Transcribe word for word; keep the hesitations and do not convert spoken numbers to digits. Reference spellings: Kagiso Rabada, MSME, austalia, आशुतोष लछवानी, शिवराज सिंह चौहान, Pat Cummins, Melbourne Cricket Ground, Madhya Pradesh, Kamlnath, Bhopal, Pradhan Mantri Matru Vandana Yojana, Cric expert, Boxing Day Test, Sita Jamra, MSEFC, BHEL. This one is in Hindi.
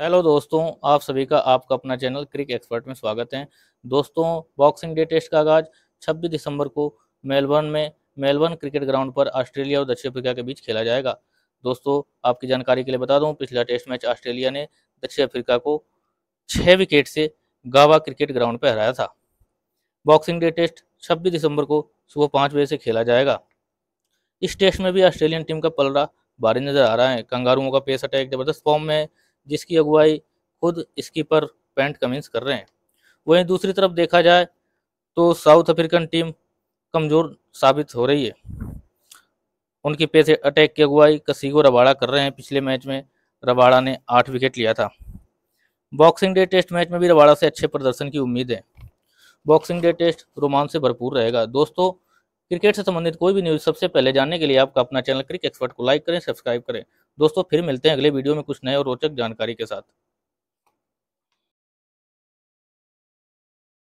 हेलो दोस्तों, आप सभी का आपका अपना चैनल क्रिक एक्सपर्ट में स्वागत है। दोस्तों, बॉक्सिंग डे टेस्ट का आगाज छब्बीस दिसंबर को मेलबर्न में मेलबर्न क्रिकेट ग्राउंड पर ऑस्ट्रेलिया और दक्षिण अफ्रीका के बीच खेला जाएगा। दोस्तों, आपकी जानकारी के लिए बता दूं, पिछला टेस्ट मैच ऑस्ट्रेलिया ने दक्षिण अफ्रीका को छः विकेट से गावा क्रिकेट ग्राउंड पर हराया था। बॉक्सिंग डे टेस्ट छब्बीस दिसंबर को सुबह पाँच बजे से खेला जाएगा। इस टेस्ट में भी ऑस्ट्रेलियन टीम का पलड़ा भारी नजर आ रहा है। कंगारुओं का पेस अटैक जबरदस्त फॉर्म में है, जिसकी अगुवाई खुद स्कीपर पैट कमिंस कर रहे हैं। वहीं दूसरी तरफ देखा जाए तो साउथ अफ्रीकन टीम कमज़ोर साबित हो रही है। उनकी पेस अटैक की अगुवाई कगिसो रबाडा कर रहे हैं। पिछले मैच में रबाडा ने आठ विकेट लिया था। बॉक्सिंग डे टेस्ट मैच में भी रबाडा से अच्छे प्रदर्शन की उम्मीद है। बॉक्सिंग डे टेस्ट रोमांच से भरपूर रहेगा। दोस्तों, क्रिकेट से संबंधित कोई भी न्यूज़ सबसे पहले जानने के लिए आपका अपना चैनल क्रिक एक्सपर्ट को लाइक करें, सब्सक्राइब करें। दोस्तों, फिर मिलते हैं अगले वीडियो में कुछ नए और रोचक जानकारी के साथ।